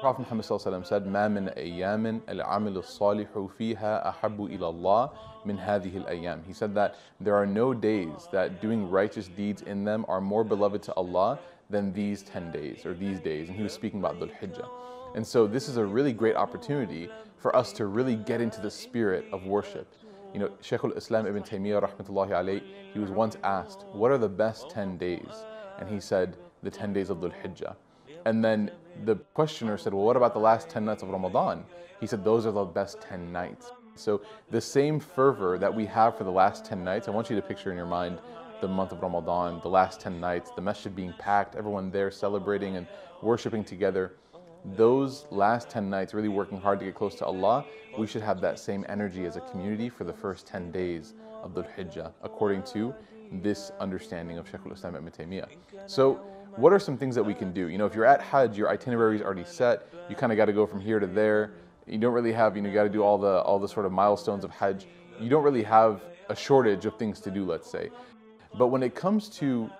Prophet Muhammad said, مَا مِنْ أَيَّامٍ الْعَمِلُ الصَّالِحُ فِيهَا أَحَبُّ إِلَى اللَّهِ مِنْ هَذِهِ الْأَيَّامِ. He said that there are no days that doing righteous deeds in them are more beloved to Allah than these 10 days, or these days. And he was speaking about Dhul-Hijjah. And so this is a really great opportunity for us to really get into the spirit of worship. You know, Shaykh al-Islam ibn Taymiyyah, rahmatullahi alayhi, he was once asked, what are the best 10 days? And he said, the 10 days of Dhul-Hijjah. And then the questioner said, well, what about the last 10 nights of Ramadan? He said, those are the best 10 nights. So the same fervor that we have for the last 10 nights, I want you to picture in your mind the month of Ramadan, the last 10 nights, the masjid being packed, everyone there celebrating and worshiping together. Those last 10 nights, really working hard to get close to Allah, we should have that same energy as a community for the first 10 days of Dhul-Hijjah, according to this understanding of Shaykh al-Islam ibn Taymiyyah. So what are some things that we can do? You know, if you're at Hajj, your itinerary is already set, you kind of got to go from here to there, you don't really have, you know, you got to do all the sort of milestones of Hajj, you don't really have a shortage of things to do, let's say. But when it comes to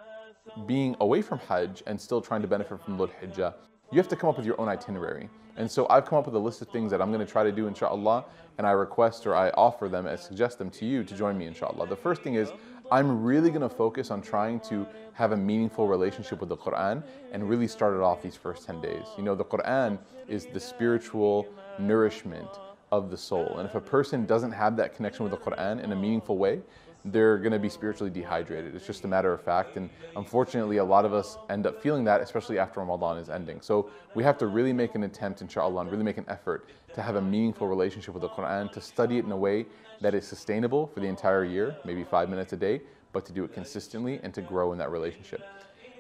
being away from Hajj and still trying to benefit from Dhul-Hijjah, you have to come up with your own itinerary. And so I've come up with a list of things that I'm going to try to do, inshallah, and I request or I offer them and suggest them to you to join me, inshallah. The first thing is, I'm really going to focus on trying to have a meaningful relationship with the Quran and really start it off these first 10 days. You know, the Quran is the spiritual nourishment of the soul. And if a person doesn't have that connection with the Quran in a meaningful way, they're going to be spiritually dehydrated. It's just a matter of fact. And unfortunately, a lot of us end up feeling that, especially after Ramadan is ending. So we have to really make an attempt, inshallah, and really make an effort to have a meaningful relationship with the Quran, to study it in a way that is sustainable for the entire year, maybe 5 minutes a day, but to do it consistently and to grow in that relationship.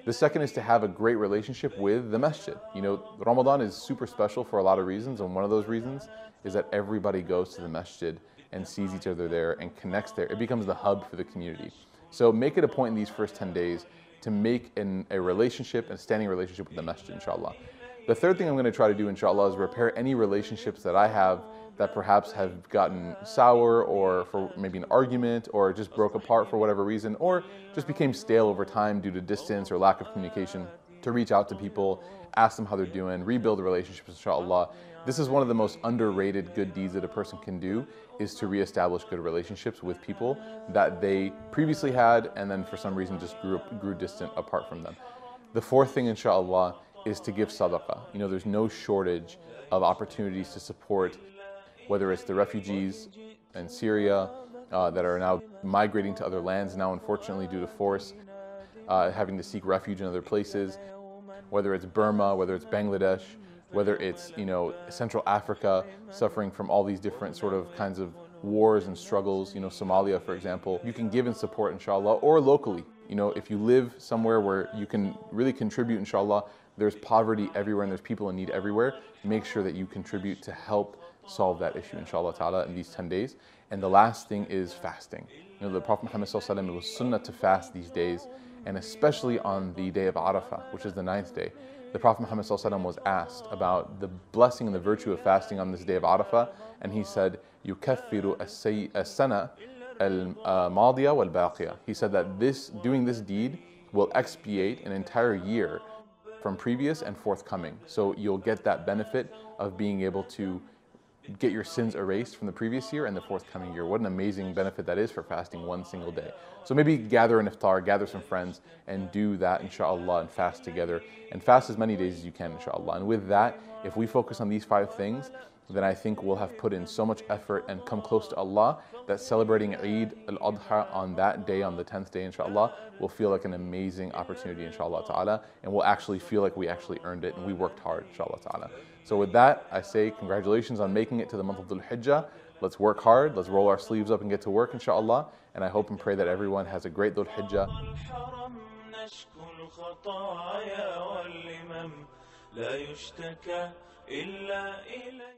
The second is to have a great relationship with the masjid. You know, Ramadan is super special for a lot of reasons, and one of those reasons is that everybody goes to the masjid and sees each other there and connects there. It becomes the hub for the community. So make it a point in these first 10 days to make a relationship, a standing relationship with the masjid, inshallah. The third thing I'm going to try to do, inshallah, is repair any relationships that I have that perhaps have gotten sour, or for maybe an argument, or just broke apart for whatever reason, or just became stale over time due to distance or lack of communication, to reach out to people, ask them how they're doing, rebuild relationships, inshallah. This is one of the most underrated good deeds that a person can do, is to reestablish good relationships with people that they previously had and then for some reason just grew distant apart from them. The fourth thing, inshallah, is to give sadaqah. You know, there's no shortage of opportunities to support, whether it's the refugees in Syria that are now migrating to other lands now, unfortunately, due to force, having to seek refuge in other places, whether it's Burma, whether it's Bangladesh, whether it's, you know, Central Africa, suffering from all these different sort of kinds of wars and struggles, you know, Somalia, for example. You can give and support, inshallah, or locally. You know, if you live somewhere where you can really contribute, inshallah, there's poverty everywhere and there's people in need everywhere. Make sure that you contribute to help solve that issue, inshallah ta'ala, in these 10 days. And the last thing is fasting. You know, the Prophet Muhammad sallallahu alaihi wasallam, it was sunnah to fast these days, and especially on the day of Arafah, which is the 9th day. The Prophet Muhammad sallallahu alaihi wasallam was asked about the blessing and the virtue of fasting on this day of Arafah, and he said, "Yukaffiru as-sana al-madiya wal-baqiya." He said that doing this deed will expiate an entire year from previous and forthcoming. So you'll get that benefit of being able to get your sins erased from the previous year and the forthcoming year. What an amazing benefit that is for fasting one single day. So maybe gather an iftar, gather some friends, and do that, inshallah, and fast together. And fast as many days as you can, inshallah. And with that, if we focus on these 5 things, then I think we'll have put in so much effort and come close to Allah that celebrating Eid al-Adha on that day, on the 10th day, inshallah, will feel like an amazing opportunity, inshallah ta'ala, and we'll actually feel like we actually earned it and we worked hard, inshallah ta'ala. So with that, I say congratulations on making it to the month of Dhul-Hijjah. Let's work hard, let's roll our sleeves up and get to work, inshallah, and I hope and pray that everyone has a great Dhul-Hijjah.